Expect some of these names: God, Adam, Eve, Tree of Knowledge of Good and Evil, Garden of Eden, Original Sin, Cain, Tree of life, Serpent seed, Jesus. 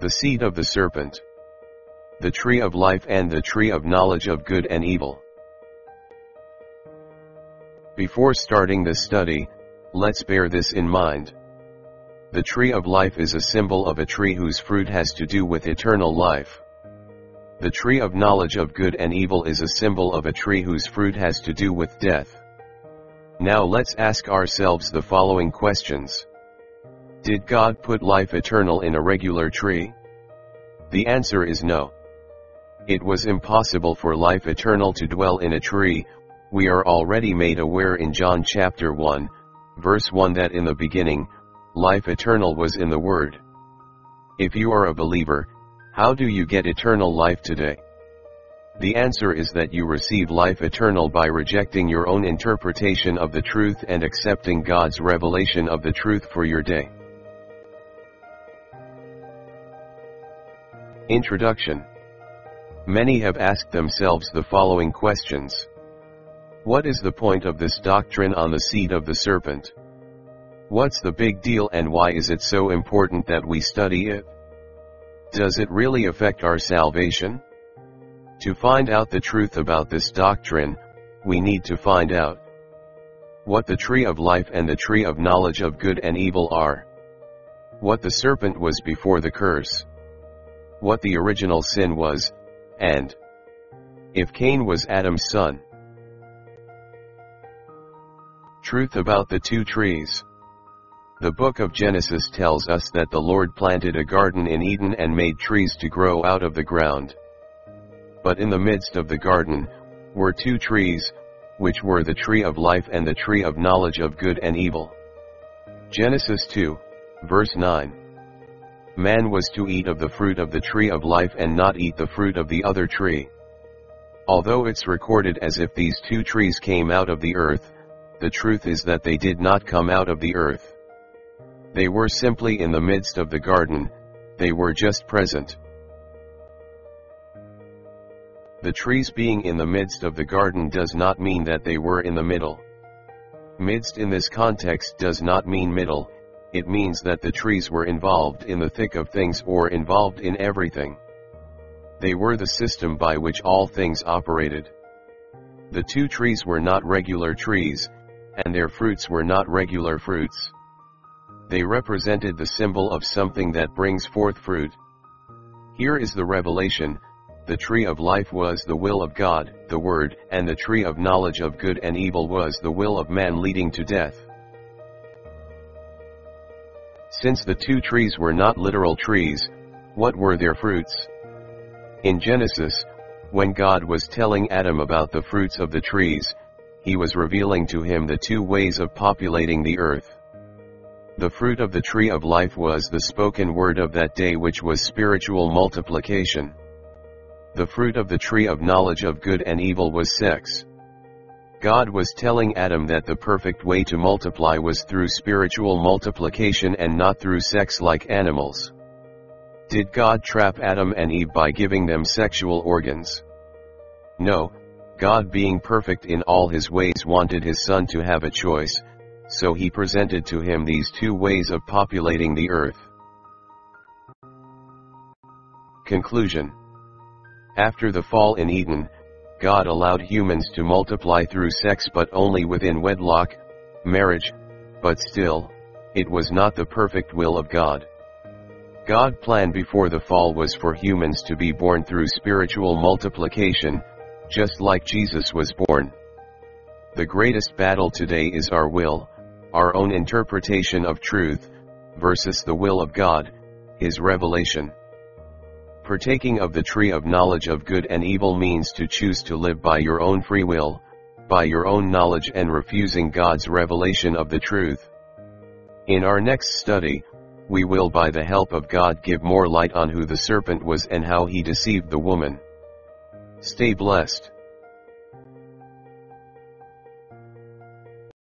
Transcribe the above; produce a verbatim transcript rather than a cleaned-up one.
the seed of the serpent, the tree of life and the tree of knowledge of good and evil. Before starting this study, let's bear this in mind. The tree of life is a symbol of a tree whose fruit has to do with eternal life. The tree of knowledge of good and evil is a symbol of a tree whose fruit has to do with death. Now let's ask ourselves the following questions. Did God put life eternal in a regular tree? The answer is no. It was impossible for life eternal to dwell in a tree. We are already made aware in John chapter one, verse one that in the beginning, life eternal was in the Word. If you are a believer, how do you get eternal life today? The answer is that you receive life eternal by rejecting your own interpretation of the truth and accepting God's revelation of the truth for your day. Introduction. Many have asked themselves the following questions. What is the point of this doctrine on the seed of the serpent? What's the big deal and why is it so important that we study it? Does it really affect our salvation? To find out the truth about this doctrine, we need to find out what the tree of life and the tree of knowledge of good and evil are, what the serpent was before the curse, what the original sin was, and if Cain was Adam's son. Truth about the two trees. The book of Genesis tells us that the Lord planted a garden in Eden and made trees to grow out of the ground. But in the midst of the garden were two trees, which were the tree of life and the tree of knowledge of good and evil. Genesis two, verse nine. Man was to eat of the fruit of the tree of life and not eat the fruit of the other tree. Although it's recorded as if these two trees came out of the earth, the truth is that they did not come out of the earth. They were simply in the midst of the garden, they were just present. The trees being in the midst of the garden does not mean that they were in the middle. Midst in this context does not mean middle. It means that the trees were involved in the thick of things or involved in everything. They were the system by which all things operated. The two trees were not regular trees, and their fruits were not regular fruits. They represented the symbol of something that brings forth fruit. Here is the revelation: the tree of life was the will of God, the Word, and the tree of knowledge of good and evil was the will of man, leading to death. Since the two trees were not literal trees, what were their fruits? In Genesis, when God was telling Adam about the fruits of the trees, he was revealing to him the two ways of populating the earth. The fruit of the tree of life was the spoken word of that day, which was spiritual multiplication. The fruit of the tree of knowledge of good and evil was sex. God was telling Adam that the perfect way to multiply was through spiritual multiplication and not through sex like animals. Did God trap Adam and Eve by giving them sexual organs? No, God, being perfect in all his ways, wanted his son to have a choice, so he presented to him these two ways of populating the earth. Conclusion. After the fall in Eden, God allowed humans to multiply through sex, but only within wedlock, marriage, but still, it was not the perfect will of God. God's plan before the fall was for humans to be born through spiritual multiplication, just like Jesus was born. The greatest battle today is our will, our own interpretation of truth, versus the will of God, His revelation. Partaking of the tree of knowledge of good and evil means to choose to live by your own free will, by your own knowledge, and refusing God's revelation of the truth. In our next study, we will, by the help of God, give more light on who the serpent was and how he deceived the woman. Stay blessed.